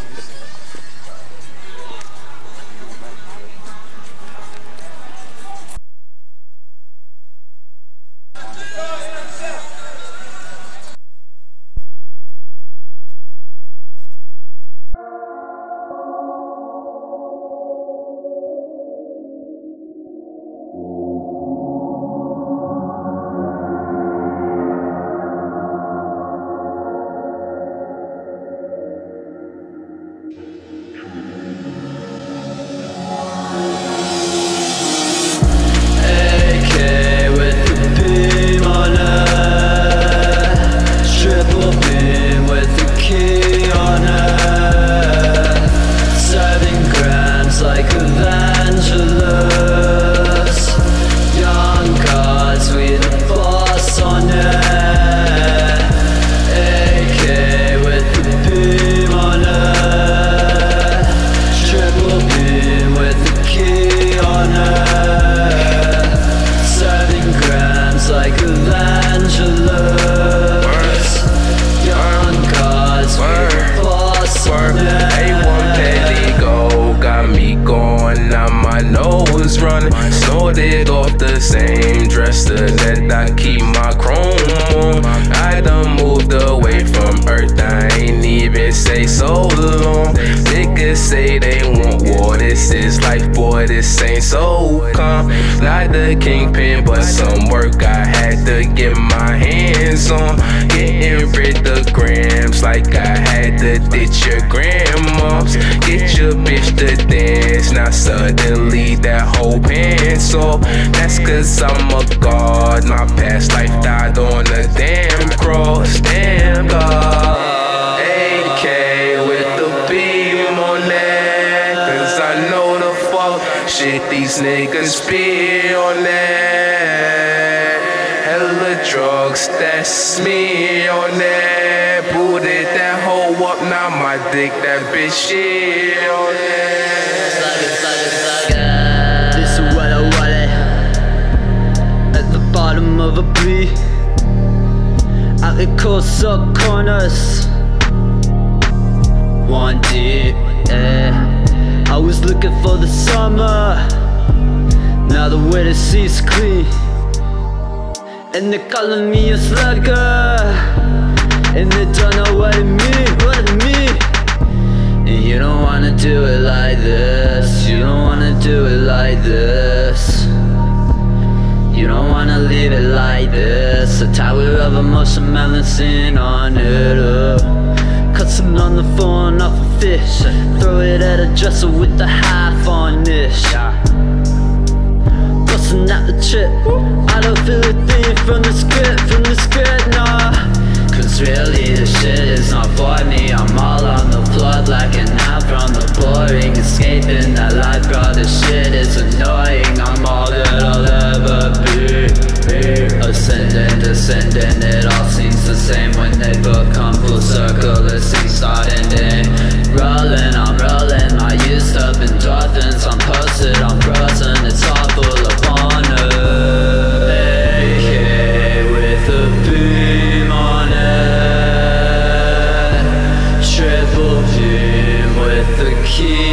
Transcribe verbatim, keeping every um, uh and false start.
Keep